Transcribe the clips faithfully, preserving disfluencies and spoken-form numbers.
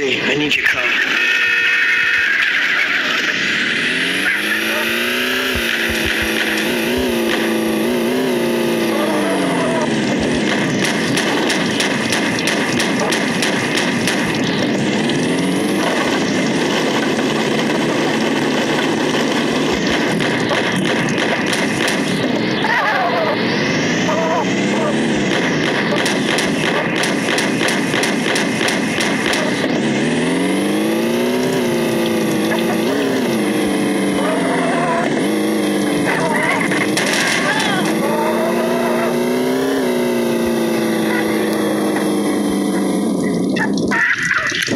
Say, I need your car.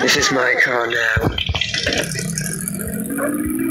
This is my car now.